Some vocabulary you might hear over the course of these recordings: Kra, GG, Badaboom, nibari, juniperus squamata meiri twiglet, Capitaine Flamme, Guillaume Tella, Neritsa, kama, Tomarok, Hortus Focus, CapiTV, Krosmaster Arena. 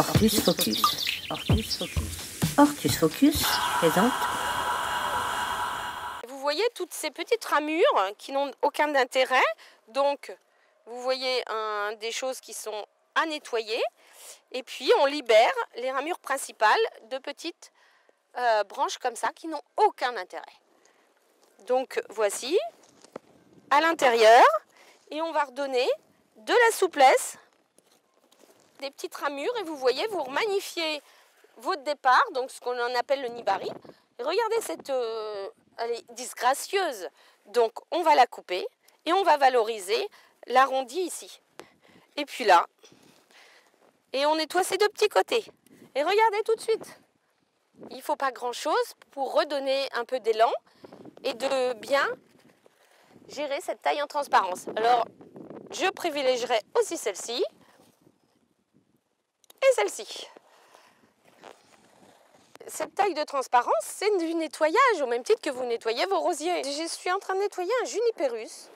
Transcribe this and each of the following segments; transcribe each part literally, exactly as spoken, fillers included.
Hortus Focus. Hortus Focus. Hortus Focus présente. Vous voyez toutes ces petites ramures qui n'ont aucun intérêt. Donc, vous voyez hein, des choses qui sont à nettoyer. Et puis, on libère les ramures principales de petites euh, branches comme ça qui n'ont aucun intérêt. Donc, voici à l'intérieur. Et on va redonner de la souplesse, des petites ramures, et vous voyez, vous magnifiez votre départ, donc ce qu'on en appelle le nibari. Et regardez cette, euh, elle est disgracieuse, donc on va la couper et on va valoriser l'arrondi ici. Et puis là, et on nettoie ces deux petits côtés. Et regardez tout de suite, il ne faut pas grand-chose pour redonner un peu d'élan et de bien gérer cette taille en transparence. Alors, je privilégierai aussi celle-ci et celle-ci. Cette taille de transparence, c'est du nettoyage, au même titre que vous nettoyez vos rosiers. Je suis en train de nettoyer un juniperus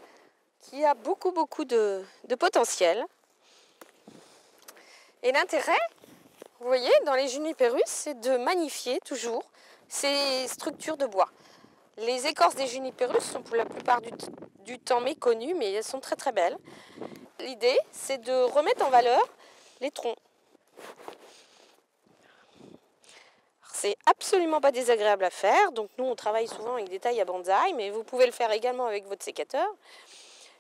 qui a beaucoup, beaucoup de, de potentiel. Et l'intérêt, vous voyez, dans les juniperus, c'est de magnifier toujours ces structures de bois. Les écorces des juniperus sont pour la plupart du, du temps méconnues, mais elles sont très très belles. L'idée, c'est de remettre en valeur les troncs. C'est absolument pas désagréable à faire, donc nous on travaille souvent avec des tailles à bonsaï, mais vous pouvez le faire également avec votre sécateur.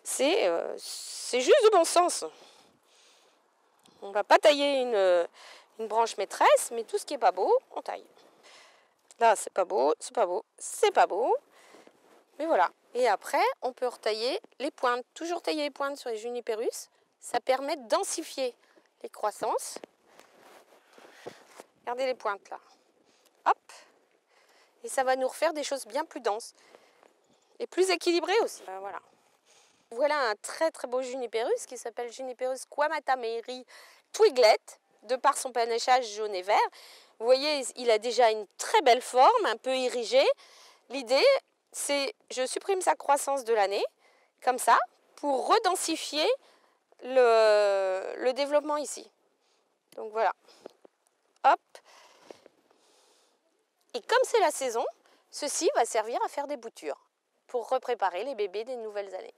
C'est euh, c'est juste de bon sens. On ne va pas tailler une, une branche maîtresse, mais tout ce qui n'est pas beau, on taille. Là, c'est pas beau, c'est pas beau, c'est pas beau. Mais voilà. Et après, on peut retailler les pointes. Toujours tailler les pointes sur les juniperus. Ça permet de densifier les croissances. Regardez les pointes là. Hop. Et ça va nous refaire des choses bien plus denses. Et plus équilibrées aussi. Euh, voilà. Voilà un très très beau juniperus qui s'appelle Juniperus squamata meiri twiglet. De par son panachage jaune et vert. Vous voyez, il a déjà une très belle forme, un peu irrigée. L'idée, c'est je supprime sa croissance de l'année, comme ça, pour redensifier le, le développement ici. Donc voilà. Hop. Et comme c'est la saison, ceci va servir à faire des boutures pour repréparer les bébés des nouvelles années.